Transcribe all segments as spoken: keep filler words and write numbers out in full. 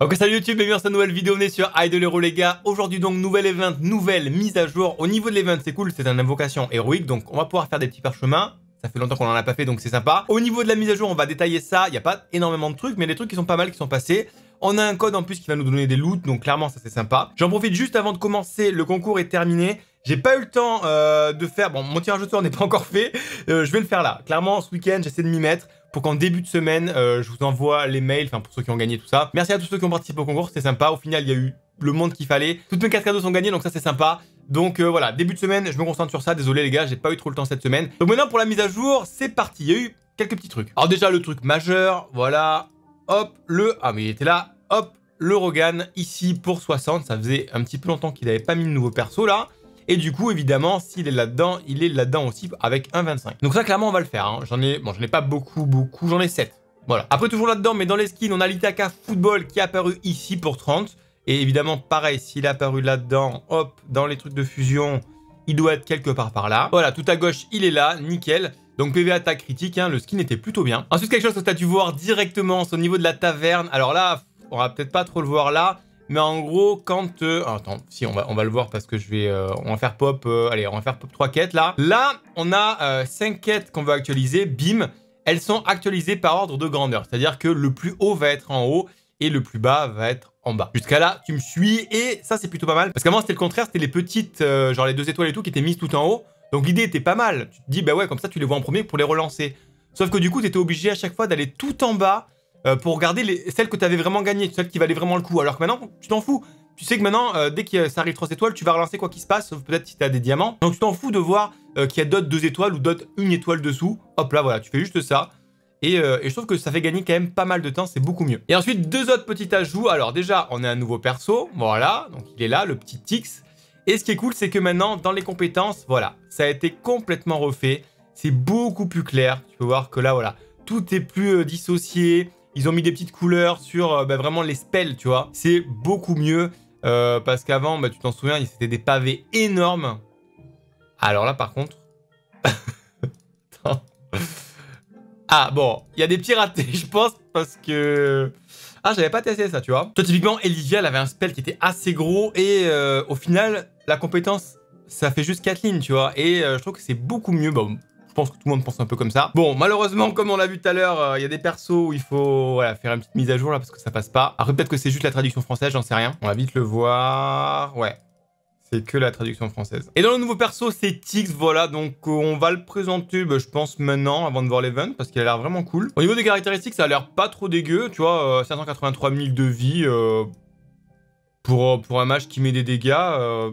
Ok, salut YouTube, bienvenue dans cette nouvelle vidéo, on est sur Idle Heroes les gars. Aujourd'hui donc, nouvel event, nouvelle mise à jour. Au niveau de l'event, c'est cool, c'est une invocation héroïque, donc on va pouvoir faire des petits parchemins. Ça fait longtemps qu'on en a pas fait, donc c'est sympa. Au niveau de la mise à jour, on va détailler ça. Il n'y a pas énormément de trucs, mais les trucs qui sont pas mal, qui sont passés. On a un code en plus qui va nous donner des loots, donc clairement ça c'est sympa. J'en profite juste avant de commencer, le concours est terminé. J'ai pas eu le temps euh, de faire, bon mon tirage au sort n'est pas encore fait, euh, je vais le faire là. Clairement ce week-end j'essaie de m'y mettre pour qu'en début de semaine euh, je vous envoie les mails, enfin pour ceux qui ont gagné tout ça. Merci à tous ceux qui ont participé au concours, c'était sympa, au final il y a eu le monde qu'il fallait. Toutes mes quatre cadeaux sont gagnés donc ça c'est sympa. Donc euh, voilà, début de semaine je me concentre sur ça, désolé les gars j'ai pas eu trop le temps cette semaine. Donc maintenant pour la mise à jour c'est parti, il y a eu quelques petits trucs. Alors déjà le truc majeur, voilà, hop le, ah mais il était là, hop le Rogan ici pour soixante, ça faisait un petit peu longtemps qu'il n'avait pas mis de nouveau perso là. Et du coup, évidemment, s'il est là-dedans, il est là-dedans aussi avec un virgule vingt-cinq. Donc ça, clairement, on va le faire. Hein. J'en ai, bon, j'en ai pas beaucoup, beaucoup. J'en ai sept. Voilà. Après, toujours là-dedans, mais dans les skins, on a l'Ithaqua Football qui est apparu ici pour trente. Et évidemment, pareil, s'il est apparu là-dedans, hop, dans les trucs de fusion, il doit être quelque part par là. Voilà, tout à gauche, il est là. Nickel. Donc P V attaque critique, hein, le skin était plutôt bien. Ensuite, quelque chose que tu as dû voir directement, c'est au niveau de la taverne. Alors là, on va peut-être pas trop le voir là. Mais en gros, quand... Euh... Ah, attends, si, on va, on va le voir parce que je vais... Euh, on va faire pop... Euh, allez, on va faire pop trois quêtes, là. Là, on a euh, cinq quêtes qu'on veut actualiser. Bim, elles sont actualisées par ordre de grandeur. C'est-à-dire que le plus haut va être en haut et le plus bas va être en bas. Jusqu'à là, tu me suis et ça, c'est plutôt pas mal. Parce qu'avant, c'était le contraire. C'était les petites, euh, genre les deux étoiles et tout, qui étaient mises tout en haut. Donc, l'idée était pas mal. Tu te dis, bah ouais, comme ça, tu les vois en premier pour les relancer. Sauf que du coup, tu étais obligé à chaque fois d'aller tout en bas pour regarder les, celles que tu avais vraiment gagnées, celles qui valaient vraiment le coup. Alors que maintenant, tu t'en fous. Tu sais que maintenant, euh, dès que ça arrive trois étoiles, tu vas relancer quoi qu'il se passe, sauf peut-être si tu as des diamants. Donc, tu t'en fous de voir euh, qu'il y a d'autres deux étoiles ou d'autres une étoile dessous. Hop là, voilà, tu fais juste ça. Et, euh, et je trouve que ça fait gagner quand même pas mal de temps, c'est beaucoup mieux. Et ensuite, deux autres petits ajouts. Alors déjà, on a un nouveau perso, voilà. Donc, il est là, le petit Tix. Et ce qui est cool, c'est que maintenant, dans les compétences, voilà, ça a été complètement refait. C'est beaucoup plus clair. Tu peux voir que là, voilà, tout est plus euh, dissocié. Ils ont mis des petites couleurs sur euh, bah, vraiment les spells, tu vois. C'est beaucoup mieux euh, parce qu'avant, bah, tu t'en souviens, c'était des pavés énormes. Alors là, par contre... Ah bon, il y a des petits ratés, je pense, parce que... Ah, j'avais pas testé ça, tu vois. Toi, typiquement, Elijah, elle avait un spell qui était assez gros et euh, au final, la compétence, ça fait juste quatre lignes, tu vois. Et euh, je trouve que c'est beaucoup mieux... Bah, je pense que tout le monde pense un peu comme ça. Bon, malheureusement, comme on l'a vu tout à l'heure, il euh, y a des persos où il faut voilà, faire une petite mise à jour là parce que ça passe pas. Après, peut-être que c'est juste la traduction française, j'en sais rien. On va vite le voir. Ouais, c'est que la traduction française. Et dans le nouveau perso, c'est Tix, voilà. Donc, euh, on va le présenter, bah, je pense, maintenant, avant de voir l'event, parce qu'il a l'air vraiment cool. Au niveau des caractéristiques, ça a l'air pas trop dégueu. Tu vois, euh, cinq cent quatre-vingt-trois mille de vie euh, pour, pour un match qui met des dégâts... Euh,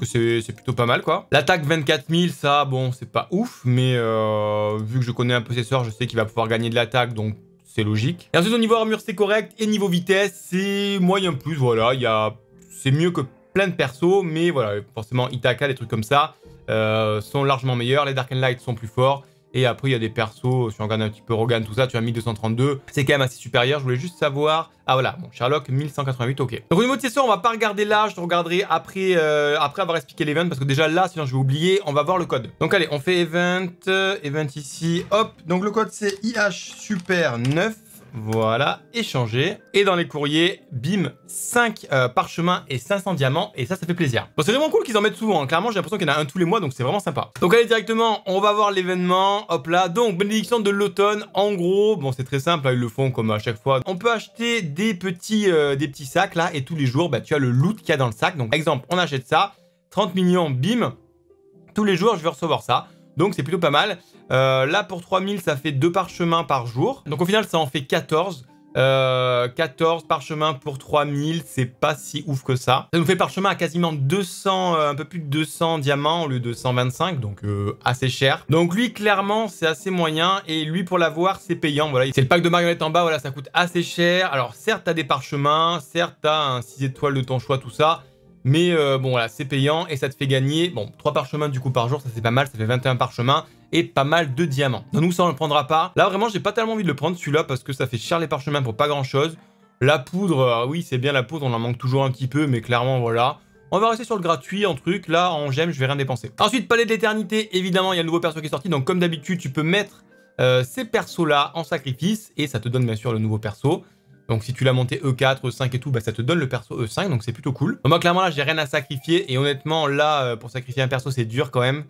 que c'est plutôt pas mal quoi. L'attaque vingt-quatre mille, ça bon c'est pas ouf mais euh, vu que je connais un peu ses sorts je sais qu'il va pouvoir gagner de l'attaque donc c'est logique. Et ensuite au niveau armure c'est correct et niveau vitesse c'est moyen plus voilà, il y a c'est mieux que plein de persos mais voilà forcément Ithaqua des trucs comme ça euh, sont largement meilleurs, les Dark and Light sont plus forts et après il y a des persos, si on regarde un petit peu Rogan tout ça tu as mille deux cent trente-deux, c'est quand même assez supérieur, je voulais juste savoir. Ah voilà, bon, Sherlock mille cent quatre-vingt-huit, ok. Donc au niveau de ces sorts, on va pas regarder là, je te regarderai après, euh, après avoir expliqué l'event, parce que déjà là, sinon je vais oublier, on va voir le code. Donc allez, on fait event, euh, event ici, hop, donc le code c'est I H super neuf, voilà, échanger. Et dans les courriers, bim, cinq euh, parchemins et cinq cents diamants, et ça, ça fait plaisir. Bon, c'est vraiment cool qu'ils en mettent souvent, hein. Clairement, j'ai l'impression qu'il y en a un tous les mois, donc c'est vraiment sympa. Donc allez, directement, on va voir l'événement, hop là, donc bénédiction de l'automne, en gros, bon c'est très simple, là, ils le font comme à chaque fois. On peut acheter des Des petits, euh, des petits sacs là et tous les jours bah, tu as le loot qu'il y a dans le sac. Donc exemple on achète ça, trente millions, bim, tous les jours je vais recevoir ça. Donc c'est plutôt pas mal. Euh, là pour trois mille ça fait deux parchemins par jour. Donc au final ça en fait quatorze. Euh, quatorze parchemins pour trois mille, c'est pas si ouf que ça. Ça nous fait parchemin à quasiment deux cents, euh, un peu plus de deux cents diamants au lieu de cent vingt-cinq, donc euh, assez cher. Donc lui, clairement, c'est assez moyen et lui, pour l'avoir, c'est payant. Voilà, c'est le pack de marionnettes en bas, voilà, ça coûte assez cher. Alors certes, t'as des parchemins, certes, t'as un six étoiles de ton choix, tout ça, mais euh, bon, voilà, c'est payant et ça te fait gagner, bon, trois parchemins du coup par jour, ça c'est pas mal, ça fait vingt et un parchemins. Et pas mal de diamants. Donc nous ça on le prendra pas. Là vraiment j'ai pas tellement envie de le prendre celui-là parce que ça fait cher les parchemins pour pas grand chose. La poudre, euh, oui c'est bien la poudre, on en manque toujours un petit peu mais clairement voilà. On va rester sur le gratuit en truc, là en gemme je vais rien dépenser. Ensuite palais de l'éternité, évidemment il y a le nouveau perso qui est sorti donc comme d'habitude tu peux mettre euh, ces persos là en sacrifice et ça te donne bien sûr le nouveau perso. Donc si tu l'as monté E quatre, E cinq et tout, bah ça te donne le perso E cinq, donc c'est plutôt cool. Donc, moi clairement là j'ai rien à sacrifier, et honnêtement là pour sacrifier un perso c'est dur quand même.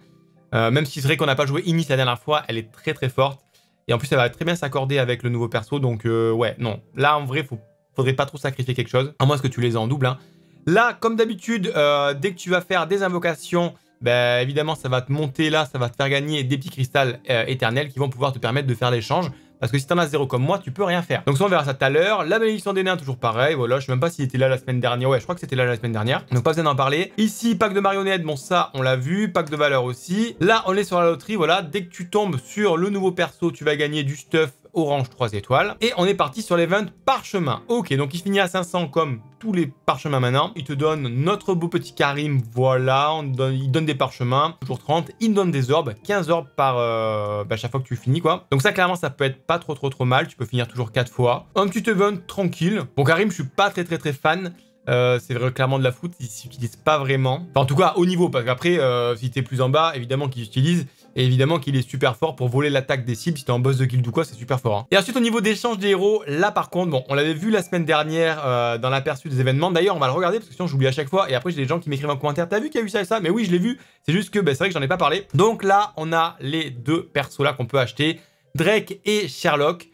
Euh, même si c'est vrai qu'on n'a pas joué Inis la dernière fois, elle est très très forte. Et en plus elle va très bien s'accorder avec le nouveau perso, donc euh, ouais non. Là en vrai faut, faudrait pas trop sacrifier quelque chose, à moins que tu les aies en double. Hein. Là comme d'habitude, euh, dès que tu vas faire des invocations, bah, évidemment ça va te monter là, ça va te faire gagner des petits cristals euh, éternels qui vont pouvoir te permettre de faire l'échange. Parce que si t'en as zéro comme moi, tu peux rien faire. Donc ça, on verra ça tout à l'heure. La bénédiction des nains, toujours pareil. Voilà, je sais même pas s'il était là la semaine dernière. Ouais, je crois que c'était là la semaine dernière. Donc pas besoin d'en parler. Ici, pack de marionnettes. Bon, ça, on l'a vu. Pack de valeur aussi. Là, on est sur la loterie. Voilà, dès que tu tombes sur le nouveau perso, tu vas gagner du stuff orange trois étoiles. Et on est parti sur l'event parchemin. Ok, donc il finit à cinq cents comme tous les parchemins maintenant. Il te donne notre beau petit Karim. Voilà, on donne, il donne des parchemins. Toujours trente. Il donne des orbes. quinze orbes par euh, bah, chaque fois que tu finis, quoi. Donc ça, clairement, ça peut être pas Pas trop trop trop mal, tu peux finir toujours quatre fois. Un petit event tranquille. Bon, Karim, je suis pas très très très fan. Euh, c'est vrai, clairement de la foot, il s'utilise pas vraiment. Enfin, en tout cas, au niveau, parce qu'après, euh, si t'es plus en bas, évidemment qu'il utilise. Et évidemment qu'il est super fort pour voler l'attaque des cibles. Si t'es en boss de guild ou quoi, c'est super fort. Hein. Et ensuite, au niveau d'échange des héros, là par contre, bon, on l'avait vu la semaine dernière euh, dans l'aperçu des événements. D'ailleurs, on va le regarder parce que sinon j'oublie à chaque fois. Et après, j'ai des gens qui m'écrivent en commentaire. T'as vu qu'il y a eu ça et ça? Mais oui, je l'ai vu. C'est juste que ben, c'est vrai que j'en ai pas parlé. Donc là, on a les deux persos là qu'on peut acheter. Drake et Sherlock,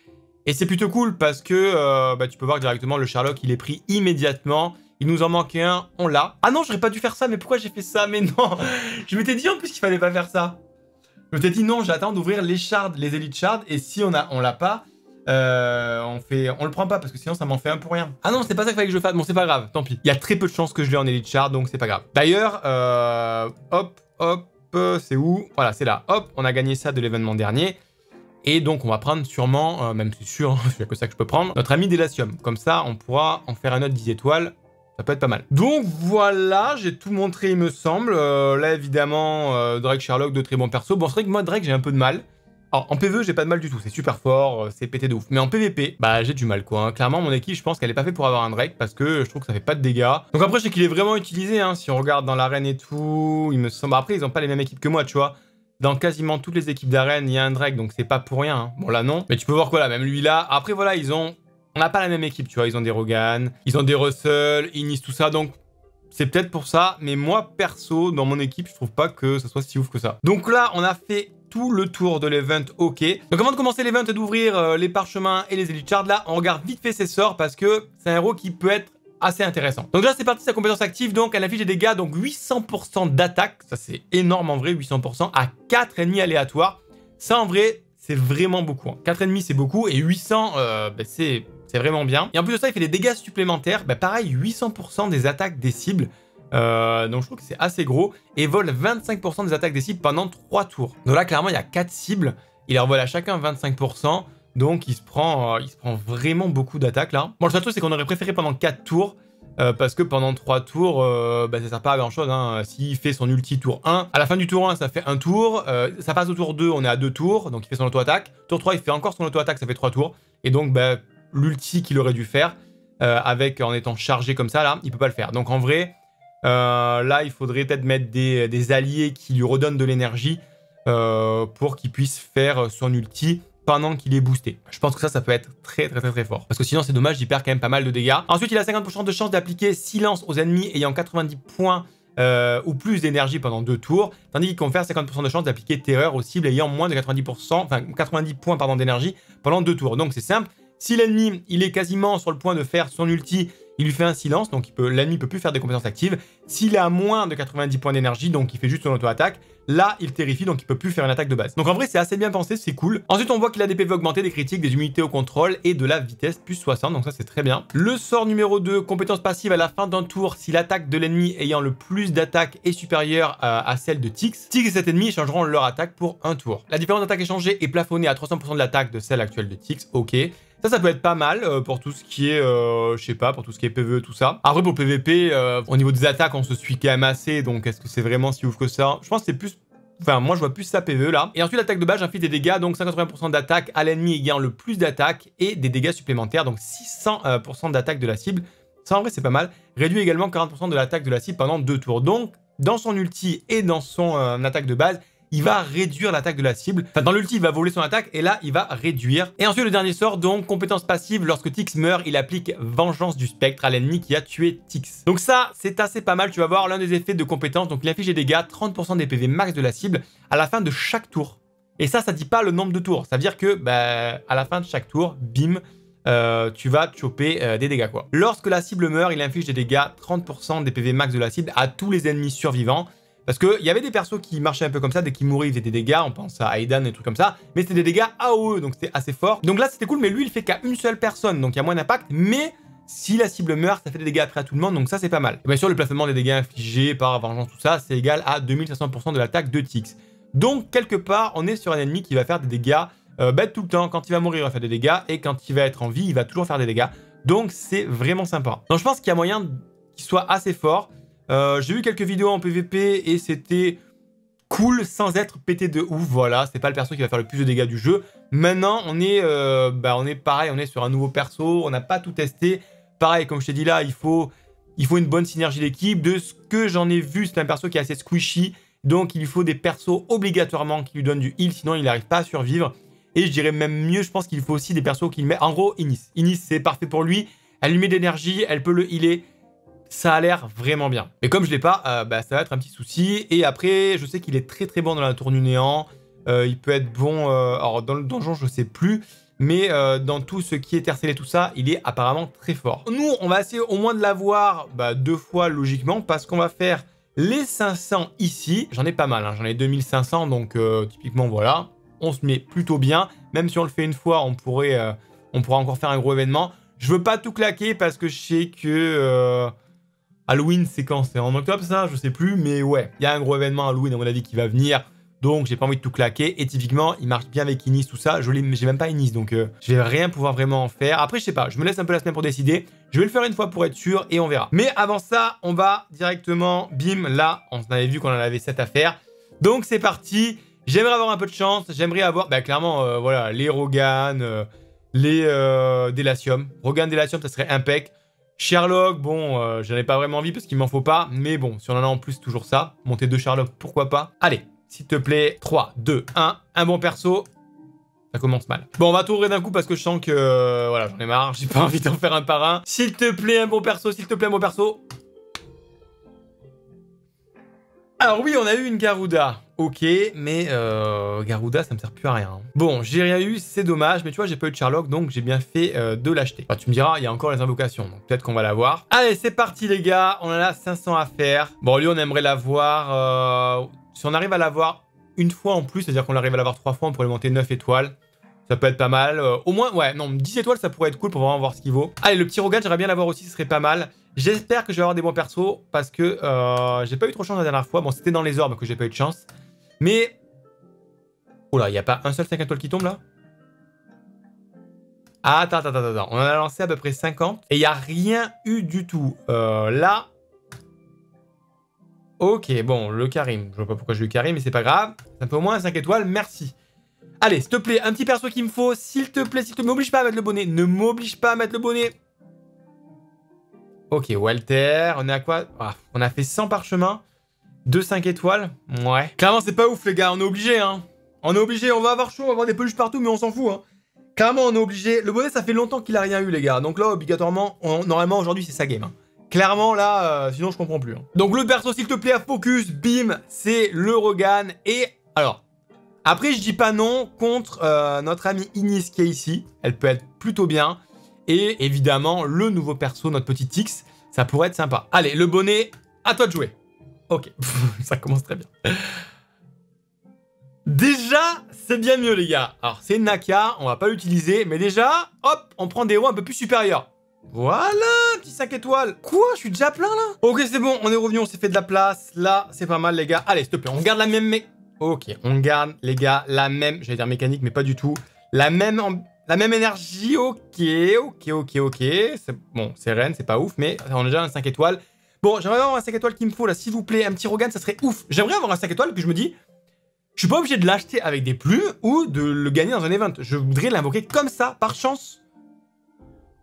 et c'est plutôt cool parce que euh, bah, tu peux voir directement le Sherlock, il est pris immédiatement. Il nous en manquait un, on l'a. Ah non, j'aurais pas dû faire ça, mais pourquoi j'ai fait ça? Mais non, je m'étais dit en plus qu'il fallait pas faire ça. Je m'étais dit non, j'attends d'ouvrir les shards, les élites shards, et si on a, on l'a pas, euh, on fait, on le prend pas parce que sinon ça m'en fait un pour rien. Ah non, c'est pas ça qu'il fallait que je fasse. Bon, c'est pas grave, tant pis. Il y a très peu de chances que je l'ai en élite shard, donc c'est pas grave. D'ailleurs, euh, hop, hop, c'est où? Voilà, c'est là. Hop, on a gagné ça de l'événement dernier. Et donc, on va prendre sûrement, euh, même c'est sûr, hein, c'est que ça que je peux prendre, notre ami Delacium. Comme ça, on pourra en faire un autre dix étoiles. Ça peut être pas mal. Donc, voilà, j'ai tout montré, il me semble. Euh, là, évidemment, euh, Drake, Sherlock, de très bons persos. Bon, c'est vrai que moi, Drake, j'ai un peu de mal. Alors, en P V E, j'ai pas de mal du tout. C'est super fort, euh, c'est pété de ouf. Mais en P V P, bah, j'ai du mal, quoi. Hein. Clairement, mon équipe, je pense qu'elle est pas faite pour avoir un Drake parce que je trouve que ça fait pas de dégâts. Donc, après, je sais qu'il est vraiment utilisé. Hein. Si on regarde dans l'arène et tout, il me semble. Après, ils ont pas les mêmes équipes que moi, tu vois. Dans quasiment toutes les équipes d'arène, il y a un Drake, donc c'est pas pour rien. Hein. Bon, là, non. Mais tu peux voir quoi, là, même lui, là. Après, voilà, ils ont... On n'a pas la même équipe, tu vois. Ils ont des Rogan, ils ont des Russell, Inis, tout ça. Donc, c'est peut-être pour ça. Mais moi, perso, dans mon équipe, je trouve pas que ça soit si ouf que ça. Donc là, on a fait tout le tour de l'event, ok. Donc, avant de commencer l'event et d'ouvrir euh, les parchemins et les Elite Shards, là, on regarde vite fait ses sorts parce que c'est un héros qui peut être assez intéressant. Donc là, c'est parti, sa compétence active. Donc, elle affiche des dégâts, donc huit cents pour cent d'attaque. Ça, c'est énorme en vrai, huit cents pour cent à quatre ennemis aléatoires. Ça, en vrai, c'est vraiment beaucoup. Hein. quatre ennemis, c'est beaucoup. Et huit cents, euh, bah, c'est vraiment bien. Et en plus de ça, il fait des dégâts supplémentaires. Bah, pareil, huit cents pour cent des attaques des cibles. Euh, donc, je trouve que c'est assez gros. Et vole vingt-cinq pour cent des attaques des cibles pendant trois tours. Donc là, clairement, il y a quatre cibles. Il leur vole à chacun vingt-cinq pour cent. Donc, il se prend, euh, il se prend vraiment beaucoup d'attaques, là. Bon, le seul truc, c'est qu'on aurait préféré pendant quatre tours, euh, parce que pendant trois tours, euh, bah, ça sert pas à grand-chose. Hein. S'il fait son ulti tour un, à la fin du tour un, ça fait un tour. Euh, ça passe au tour deux, on est à deux tours, donc il fait son auto-attaque. Tour trois, il fait encore son auto-attaque, ça fait trois tours. Et donc, bah, l'ulti qu'il aurait dû faire, euh, avec en étant chargé comme ça, là, il peut pas le faire. Donc, en vrai, euh, là, il faudrait peut-être mettre des, des alliés qui lui redonnent de l'énergie euh, pour qu'il puisse faire son ulti pendant qu'il est boosté. Je pense que ça, ça peut être très très très très fort. Parce que sinon, c'est dommage, il perd quand même pas mal de dégâts. Ensuite, il a cinquante pour cent de chance d'appliquer silence aux ennemis ayant quatre-vingt-dix points euh, ou plus d'énergie pendant deux tours. Tandis qu'il confère cinquante pour cent de chance d'appliquer terreur aux cibles ayant moins de quatre-vingt-dix pour cent, enfin quatre-vingt-dix points pardon, d'énergie pendant deux tours. Donc c'est simple. Si l'ennemi, il est quasiment sur le point de faire son ulti, il lui fait un silence, donc l'ennemi ne peut plus faire des compétences actives. S'il a moins de quatre-vingt-dix points d'énergie, donc il fait juste son auto-attaque, là, il terrifie, donc il ne peut plus faire une attaque de base. Donc en vrai, c'est assez bien pensé, c'est cool. Ensuite, on voit qu'il a des P V augmentés, des critiques, des immunités au contrôle et de la vitesse, plus soixante, donc ça, c'est très bien. Le sort numéro deux, compétence passive à la fin d'un tour, si l'attaque de l'ennemi ayant le plus d'attaque est supérieure à, à celle de Tix. Tix et cet ennemi échangeront leur attaque pour un tour. La différence d'attaque échangée est plafonnée à trois cents pour cent de l'attaque de celle actuelle de Tix, ok. Ça, ça peut être pas mal pour tout ce qui est, euh, je sais pas, pour tout ce qui est P V E, tout ça. Après, pour le P V P, euh, au niveau des attaques, on se suit quand même assez. Donc, est-ce que c'est vraiment si ouf que ça? Je pense que c'est plus... Enfin, moi, je vois plus ça P V E, là. Et ensuite, l'attaque de base, j'inflige des dégâts. Donc, cinquante-cinq pour cent d'attaque à l'ennemi ayant le plus d'attaque et des dégâts supplémentaires. Donc, six cents pour cent d'attaque de la cible. Ça, en vrai, c'est pas mal. Réduit également quarante pour cent de l'attaque de la cible pendant deux tours. Donc, dans son ulti et dans son euh, attaque de base, il va réduire l'attaque de la cible. Enfin, dans l'ulti, il va voler son attaque et là, il va réduire. Et ensuite, le dernier sort, donc, compétence passive. Lorsque Tix meurt, il applique vengeance du spectre à l'ennemi qui a tué Tix. Donc ça, c'est assez pas mal. Tu vas voir l'un des effets de compétence. Donc, il inflige des dégâts, trente pour cent des P V max de la cible à la fin de chaque tour. Et ça, ça dit pas le nombre de tours. Ça veut dire que, bah, à la fin de chaque tour, bim, Euh, tu vas choper euh, des dégâts quoi. Lorsque la cible meurt, il inflige des dégâts trente pour cent des P V max de la cible à tous les ennemis survivants. Parce qu'il y avait des persos qui marchaient un peu comme ça, dès qu'ils mouraient, ils faisaient des dégâts. On pense à Aida et des trucs comme ça. Mais c'était des dégâts A O E, donc c'était assez fort. Donc là, c'était cool, mais lui, il fait qu'à une seule personne, donc il y a moins d'impact. Mais si la cible meurt, ça fait des dégâts après à tout le monde, donc ça, c'est pas mal. Et bien sûr, le plafonnement des dégâts infligés par vengeance, tout ça, c'est égal à deux mille cinq cents pour cent de l'attaque de Tix. Donc, quelque part, on est sur un ennemi qui va faire des dégâts Euh, bête tout le temps. Quand il va mourir, il va faire des dégâts, et quand il va être en vie, il va toujours faire des dégâts. Donc c'est vraiment sympa. Donc je pense qu'il y a moyen qu'il soit assez fort. Euh, J'ai vu quelques vidéos en P V P et c'était cool sans être pété de ouf. Voilà, c'est pas le perso qui va faire le plus de dégâts du jeu. Maintenant, on est, euh, bah, on est pareil, on est sur un nouveau perso, on n'a pas tout testé. Pareil, comme je t'ai dit là, il faut, il faut une bonne synergie d'équipe. De ce que j'en ai vu, c'est un perso qui est assez squishy, donc il lui faut des persos obligatoirement qui lui donnent du heal, sinon il n'arrive pas à survivre. Et je dirais même mieux, je pense qu'il faut aussi des persos qu'il met. En gros, Inis. Inis, c'est parfait pour lui. Elle lui met d'énergie, elle peut le healer. Ça a l'air vraiment bien. Mais comme je ne l'ai pas, euh, bah, ça va être un petit souci. Et après, je sais qu'il est très très bon dans la tour du néant. Euh, il peut être bon... Euh, alors, dans le donjon, je ne sais plus. Mais euh, dans tout ce qui est terre scellée, tout ça, il est apparemment très fort. Nous, on va essayer au moins de l'avoir bah, deux fois, logiquement, parce qu'on va faire les cinq cents ici. J'en ai pas mal, hein. J'en ai deux mille cinq cents, donc euh, typiquement, voilà. On se met plutôt bien. Même si on le fait une fois, on pourrait, euh, on pourra encore faire un gros événement. Je veux pas tout claquer parce que je sais que euh, Halloween, c'est quand? C'est en octobre, ça? Je sais plus, mais ouais. Il y a un gros événement Halloween, à mon avis, qui va venir. Donc, j'ai pas envie de tout claquer. Et typiquement, il marche bien avec Inis, tout ça. Je n'ai même pas Inis, donc euh, je vais rien pouvoir vraiment en faire. Après, je sais pas, je me laisse un peu la semaine pour décider. Je vais le faire une fois pour être sûr et on verra. Mais avant ça, on va directement, bim, là, on avait vu qu'on en avait sept à faire. Donc, c'est parti. J'aimerais avoir un peu de chance, j'aimerais avoir, bah clairement, euh, voilà, les Rogan, euh, les euh, Delacium. Rogan, Delacium, ça serait impec. Sherlock, bon, euh, j'en ai pas vraiment envie parce qu'il m'en faut pas, mais bon, si on en a en plus, toujours ça. Monter deux Sherlock, pourquoi pas. Allez, s'il te plaît, trois, deux, un, un bon perso. Ça commence mal. Bon, on va tourner d'un coup parce que je sens que, euh, voilà, j'en ai marre, j'ai pas envie d'en faire un par un. S'il te plaît, un bon perso, s'il te plaît, un bon perso. Alors oui, on a eu une Garuda. Ok, mais euh, Garuda, ça me sert plus à rien. Bon, j'ai rien eu, c'est dommage, mais tu vois, j'ai pas eu de Sherlock, donc j'ai bien fait euh, de l'acheter. Enfin, tu me diras, il y a encore les invocations, donc peut-être qu'on va l'avoir. Allez, c'est parti, les gars, on en a cinq cents à faire. Bon, lui, on aimerait l'avoir... Euh, si on arrive à l'avoir une fois en plus, c'est-à-dire qu'on arrive à l'avoir trois fois, on pourrait monter neuf étoiles. Ça peut être pas mal. Euh, au moins, ouais, non, dix étoiles, ça pourrait être cool pour vraiment voir ce qu'il vaut. Allez, le petit Rogan, j'aimerais bien l'avoir aussi, ce serait pas mal. J'espère que je vais avoir des bons persos parce que euh, j'ai pas eu trop de chance la dernière fois. Bon, c'était dans les orbes que j'ai pas eu de chance. Mais... Oula, il n'y a pas un seul cinq étoiles qui tombe là? Attends, attends, attends, attends. On en a lancé à peu près cinquante et il n'y a rien eu du tout. Euh, là... Ok, bon, le Karim. Je vois pas pourquoi j'ai eu Karim, mais c'est pas grave. C'est un peu moins cinq étoiles, merci. Allez, s'il te plaît, un petit perso qu'il me faut, s'il te plaît, s'il te plaît, m'oblige pas à mettre le bonnet, ne m'oblige pas à mettre le bonnet. Ok, Walter, on est à quoi? Ah, on a fait cent parchemins, deux cinq étoiles, ouais. Clairement, c'est pas ouf, les gars, on est obligé, hein. On est obligé, on va avoir chaud, on va avoir des peluches partout, mais on s'en fout, hein. Clairement, on est obligé. Le bonnet, ça fait longtemps qu'il a rien eu, les gars, donc là, obligatoirement, on... normalement, aujourd'hui, c'est sa game, hein. Clairement, là, euh, sinon, je comprends plus, hein. Donc, le perso, s'il te plaît, à focus, bim, c'est le Rogan, et alors... Après, je dis pas non contre euh, notre amie Inis qui est ici. Elle peut être plutôt bien. Et évidemment, le nouveau perso, notre petit Tix, ça pourrait être sympa. Allez, le bonnet, à toi de jouer. Ok, ça commence très bien. Déjà, c'est bien mieux, les gars. Alors, c'est Naka, on va pas l'utiliser. Mais déjà, hop, on prend des héros un peu plus supérieurs. Voilà, petit cinq étoiles. Quoi, je suis déjà plein, là? Ok, c'est bon, on est revenu, on s'est fait de la place. Là, c'est pas mal, les gars. Allez, s'il te plaît, on garde la même... mé- Ok, on garde, les gars, la même... J'allais dire mécanique, mais pas du tout. La même, la même énergie, ok, ok, ok, ok. Bon, c'est Rennes, c'est pas ouf, mais on a déjà un cinq étoiles. Bon, j'aimerais avoir un cinq étoiles qu'il me faut, là, s'il vous plaît. Un petit Rogan, ça serait ouf. J'aimerais avoir un cinq étoiles, puis je me dis... Je suis pas obligé de l'acheter avec des plumes ou de le gagner dans un event. Je voudrais l'invoquer comme ça, par chance.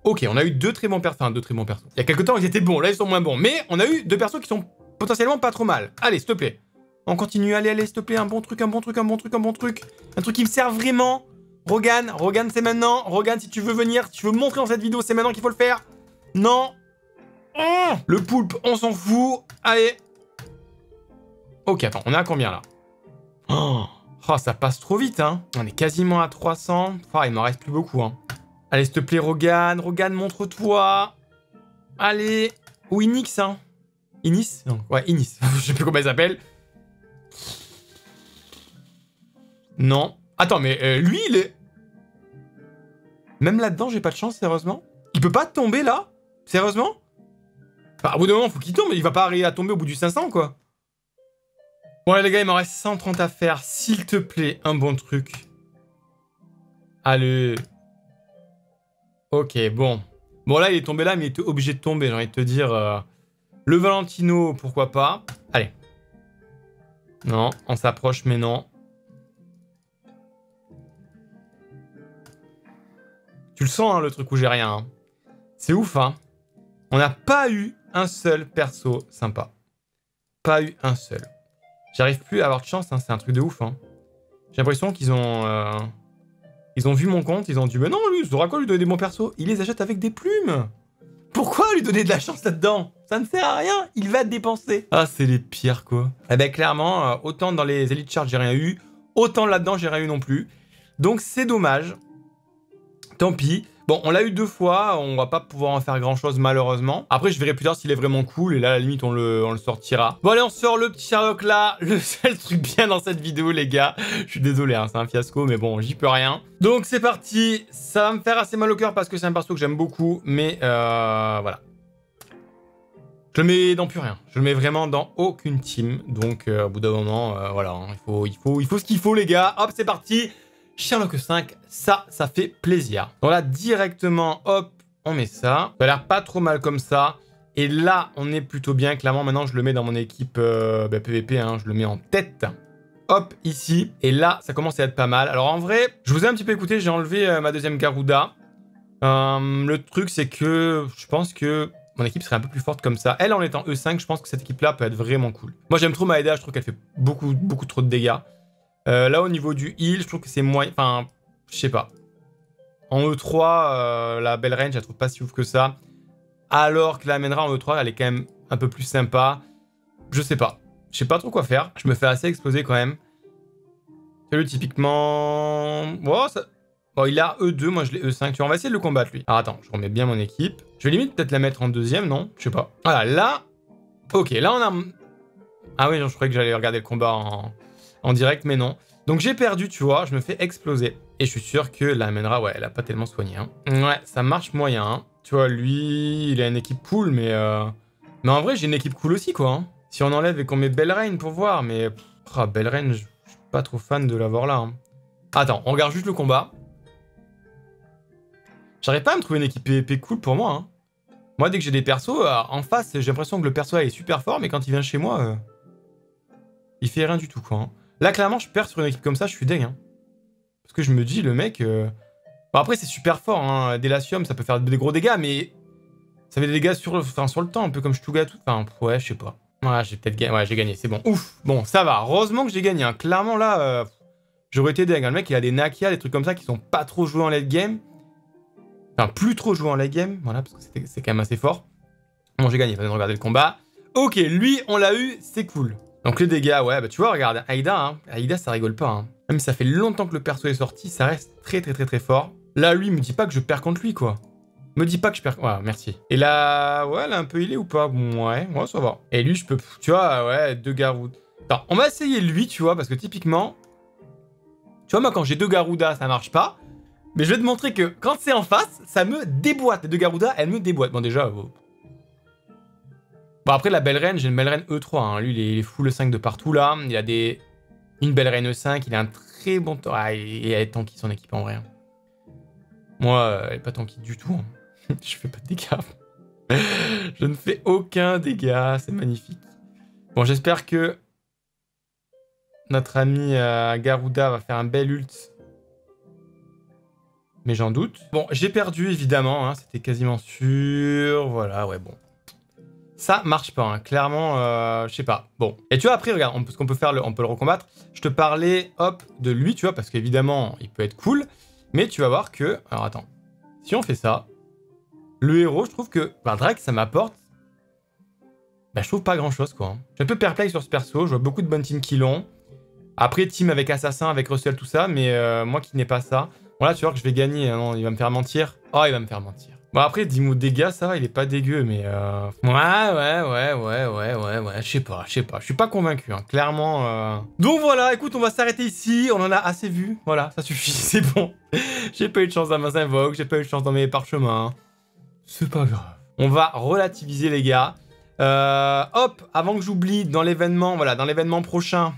Ok, on a eu deux très bons persos. Enfin, deux très bons persos. Il y a quelques temps, ils étaient bons, là, ils sont moins bons. Mais on a eu deux persos qui sont potentiellement pas trop mal. Allez, s'il te plaît. On continue, allez, allez, s'il te plaît, un bon truc, un bon truc, un bon truc, un bon truc. Un truc qui me sert vraiment. Rogan, Rogan, c'est maintenant. Rogan, si tu veux venir, si tu veux montrer dans cette vidéo, c'est maintenant qu'il faut le faire. Non. Oh, le poulpe, on s'en fout. Allez. Ok, attends, on est à combien, là? Oh, oh, ça passe trop vite, hein. On est quasiment à trois cents. Oh, il m'en reste plus beaucoup, hein. Allez, s'il te plaît, Rogan. Rogan, montre-toi. Allez. Ou Inix, hein. Inis? Non, ouais, Inis. Je sais plus comment elle s'appelle. Non. Attends, mais euh, lui, il est... Même là-dedans, j'ai pas de chance, sérieusement. Il peut pas tomber, là? Sérieusement? Enfin, au bout d'un moment, faut qu'il tombe, mais il va pas arriver à tomber au bout du cinq cents, quoi. Bon, allez, les gars, il m'en reste cent trente à faire. S'il te plaît, un bon truc. Allez. Ok, bon. Bon, là, il est tombé là, mais il était obligé de tomber. J'ai envie de te dire... Euh, le Valentino, pourquoi pas. Allez. Non, on s'approche, mais non. Tu le sens, hein, le truc où j'ai rien. Hein. C'est ouf, hein. On n'a pas eu un seul perso sympa. Pas eu un seul. J'arrive plus à avoir de chance, hein. C'est un truc de ouf. Hein. J'ai l'impression qu'ils ont... Euh... Ils ont vu mon compte, ils ont dit « Mais non, lui, ça aura quoi lui donner des bons persos ?» Il les achète avec des plumes. Pourquoi lui donner de la chance là-dedans? Ça ne sert à rien, il va dépenser. Ah, c'est les pires, quoi. Eh ben, clairement, autant dans les Elite Charts, j'ai rien eu, autant là-dedans, j'ai rien eu non plus. Donc, c'est dommage. Tant pis. Bon, on l'a eu deux fois, on va pas pouvoir en faire grand-chose, malheureusement. Après, je verrai plus tard s'il est vraiment cool, et là, à la limite, on le, on le sortira. Bon, allez, on sort le petit Sherlock, là. Le seul truc bien dans cette vidéo, les gars. Je suis désolé, hein, c'est un fiasco, mais bon, j'y peux rien. Donc, c'est parti. Ça va me faire assez mal au cœur, parce que c'est un perso que j'aime beaucoup, mais euh, voilà. Je le mets dans plus rien. Je le mets vraiment dans aucune team. Donc, euh, au bout d'un moment, euh, voilà, hein, il faut, il faut, il faut ce qu'il faut, les gars. Hop, c'est parti. Sherlock cinq, ça, ça fait plaisir. Donc là, directement, hop, on met ça. Ça a l'air pas trop mal comme ça. Et là, on est plutôt bien. Clairement, maintenant, je le mets dans mon équipe euh, bah, P V P. Hein, je le mets en tête. Hop, ici. Et là, ça commence à être pas mal. Alors, en vrai, je vous ai un petit peu écouté. J'ai enlevé euh, ma deuxième Garuda. Euh, le truc, c'est que je pense que mon équipe serait un peu plus forte comme ça. Elle, en étant E cinq, je pense que cette équipe-là peut être vraiment cool. Moi, j'aime trop ma Aida. Je trouve qu'elle fait beaucoup, beaucoup trop de dégâts. Euh, là, au niveau du heal, je trouve que c'est moins... Enfin, je sais pas. En E trois, euh, la Belrein, je la trouve pas si ouf que ça. Alors que la Mendra en E trois, elle est quand même un peu plus sympa. Je sais pas. Je sais pas trop quoi faire. Je me fais assez exploser quand même. Celui typiquement... Oh, ça... Bon, il a E deux, moi je l'ai E cinq. Tu vois, on va essayer de le combattre, lui. Alors, attends, je remets bien mon équipe. Je vais limite peut-être la mettre en deuxième, non? Je sais pas. Voilà, là... Ok, là on a... Ah oui, non, je croyais que j'allais regarder le combat en... en direct, mais non. Donc j'ai perdu, tu vois, je me fais exploser. Et je suis sûr que la Mendra, ouais, elle a pas tellement soigné. Hein. Ouais, ça marche moyen. Hein. Tu vois, lui, il a une équipe cool, mais... Euh... Mais en vrai, j'ai une équipe cool aussi, quoi. Hein. Si on enlève et qu'on met Belrein pour voir, mais... Oh, Belrein, je suis pas trop fan de l'avoir là. Hein. Attends, on regarde juste le combat. J'arrive pas à me trouver une équipe P V P cool pour moi. Hein. Moi, dès que j'ai des persos, euh, en face, j'ai l'impression que le perso est super fort, mais quand il vient chez moi, euh... il fait rien du tout, quoi. Hein. Là, clairement, je perds sur une équipe comme ça, je suis dingue. Hein. Parce que je me dis, le mec... Euh... Bon, après, c'est super fort. Hein. Delacium, ça peut faire des gros dégâts, mais... Ça fait des dégâts sur le, enfin, sur le temps, un peu comme je tout gâte. Enfin, ouais, je sais pas. Ouais, j'ai peut-être gagné. Ouais, j'ai gagné, c'est bon. Ouf, bon, ça va. Heureusement que j'ai gagné. Hein. Clairement, là, euh... j'aurais été dingue. Hein. Le mec, il a des Naka, des trucs comme ça qui sont pas trop joués en late game. Enfin, plus trop joués en late game. Voilà, parce que c'est quand même assez fort. Bon, j'ai gagné. Fallait regarder le combat. Ok, lui, on l'a eu, c'est cool. Donc les dégâts, ouais, bah tu vois, regarde, Aida, hein. Aida, ça rigole pas. Hein. Même si ça fait longtemps que le perso est sorti, ça reste très, très, très, très fort. Là, lui, me dit pas que je perds contre lui, quoi. Me dit pas que je perds... Ouais, merci. Et là, ouais, elle a un peu healé ou pas? Bon, ouais, ouais, ça va. Et lui, je peux... Tu vois, ouais, deux Garuda. Attends, on va essayer lui, tu vois, parce que typiquement... Tu vois, moi, quand j'ai deux Garuda, ça marche pas. Mais je vais te montrer que quand c'est en face, ça me déboîte. Les deux Garuda, elles me déboîtent. Bon, déjà... Euh... Bon, après, la Belrein, j'ai une Belrein E trois. Hein. Lui, il est, il est full E cinq de partout, là. Il a des... une Belrein E cinq. Il a un très bon... Ah, et elle est tanky, son équipe, en vrai. Moi, elle est pas tanky du tout. Hein. Je fais pas de dégâts. Je ne fais aucun dégât. C'est magnifique. Bon, j'espère que... notre ami euh, Garuda va faire un bel ult. Mais j'en doute. Bon, j'ai perdu, évidemment. Hein. C'était quasiment sûr. Voilà, ouais, bon. Ça marche pas, hein. Clairement, euh, je sais pas. Bon, et tu vois, après, regarde, on, ce qu'on peut faire, le, on peut le recombattre. Je te parlais, hop, de lui, tu vois, parce qu'évidemment, il peut être cool. Mais tu vas voir que... Alors, attends. Si on fait ça, le héros, je trouve que... Ben, Drake, ça m'apporte... Ben, je trouve pas grand-chose, quoi. Je suis un peu perplexe sur ce perso. Je vois beaucoup de bonnes teams qui l'ont. Après, team avec Assassin, avec Russell, tout ça. Mais euh, moi qui n'ai pas ça... Bon, là, tu vois que je vais gagner. Hein, non, il va me faire mentir. Oh, il va me faire mentir. Bon, après, dix mots de dégâts, ça va, il est pas dégueu, mais... Euh... Ouais, ouais, ouais, ouais, ouais, ouais, ouais, je sais pas, je sais pas. Je suis pas convaincu, hein, clairement. Euh... Donc voilà, écoute, on va s'arrêter ici. On en a assez vu. Voilà, ça suffit, c'est bon. J'ai pas eu de chance dans ma invoque, j'ai pas eu de chance dans mes parchemins. C'est pas grave. On va relativiser, les gars. Euh, hop, avant que j'oublie, dans l'événement, voilà, dans l'événement prochain...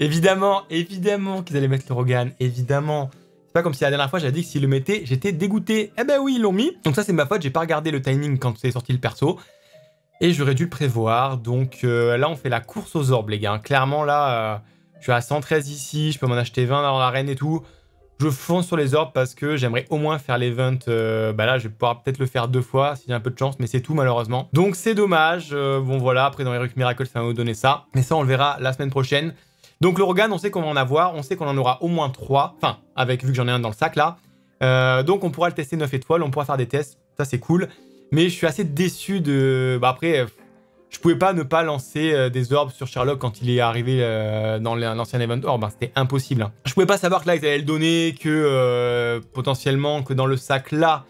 évidemment, évidemment qu'ils allaient mettre le Rogan, évidemment... C'est pas comme si la dernière fois j'avais dit que s'ils le mettaient, j'étais dégoûté. Eh ben oui, ils l'ont mis. Donc ça, c'est ma faute. J'ai pas regardé le timing quand c'est sorti le perso. Et j'aurais dû le prévoir. Donc euh, là, on fait la course aux orbes, les gars. Clairement, là, euh, je suis à cent treize ici. Je peux m'en acheter vingt dans l'arène et tout. Je fonce sur les orbes parce que j'aimerais au moins faire l'event. Euh, bah là, je vais pouvoir peut-être le faire deux fois s'il y a un peu de chance. Mais c'est tout, malheureusement. Donc c'est dommage. Euh, bon, voilà. Après, dans les Ruck Miracles, ça va nous donner ça. Mais ça, on le verra la semaine prochaine. Donc le Rogan, on sait qu'on va en avoir, on sait qu'on en aura au moins trois, enfin, avec, vu que j'en ai un dans le sac là. Euh, donc on pourra le tester neuf étoiles, on pourra faire des tests, ça c'est cool. Mais je suis assez déçu de... Bah, après, je pouvais pas ne pas lancer des orbes sur Sherlock quand il est arrivé euh, dans l'ancien event orb, hein. C'était impossible. Hein. Je pouvais pas savoir que là, ils allaient le donner, que euh, potentiellement, que dans le sac là,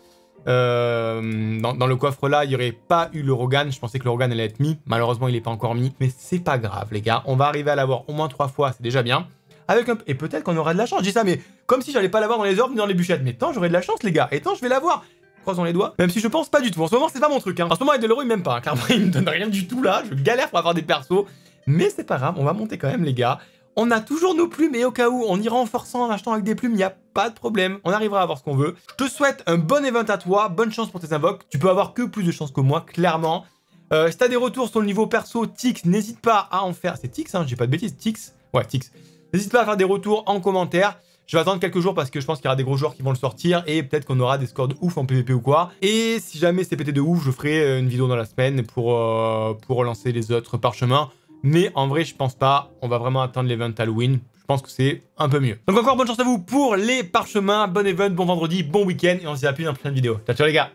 euh, dans, dans le coffre là, il n'y aurait pas eu le Rogan. Je pensais que le Rogan allait être mis. Malheureusement, il n'est pas encore mis. Mais c'est pas grave, les gars. On va arriver à l'avoir au moins trois fois. C'est déjà bien. Avec un... Et peut-être qu'on aura de la chance. Je dis ça, mais comme si j'allais pas l'avoir dans les orbes ni dans les bûchettes. Mais tant, j'aurai de la chance, les gars. Et tant, je vais l'avoir. Croisons les doigts. Même si je pense pas du tout. En ce moment, c'est pas mon truc. Hein. En ce moment, avec Deloro, il m'aime pas. Hein. Clairement, il me donne rien du tout là. Je galère pour avoir des persos. Mais c'est pas grave. On va monter quand même, les gars. On a toujours nos plumes et au cas où, on ira en forçant, en achetant avec des plumes, il n'y a pas de problème. On arrivera à avoir ce qu'on veut. Je te souhaite un bon event à toi, bonne chance pour tes invoques. Tu peux avoir que plus de chance que moi, clairement. Euh, si tu as des retours sur le niveau perso Tix, n'hésite pas à en faire. C'est Tix, hein, j'ai pas de bêtises, Tix. Ouais, Tix. N'hésite pas à faire des retours en commentaire. Je vais attendre quelques jours parce que je pense qu'il y aura des gros joueurs qui vont le sortir et peut-être qu'on aura des scores de ouf en PvP ou quoi. Et si jamais c'est pété de ouf, je ferai une vidéo dans la semaine pour, euh, pour relancer les autres parchemins. Mais en vrai, je pense pas. On va vraiment attendre l'event Halloween. Je pense que c'est un peu mieux. Donc encore, bonne chance à vous pour les parchemins. Bon event, bon vendredi, bon week-end. Et on se dit à plus dans la prochaine vidéo. Ciao, ciao les gars.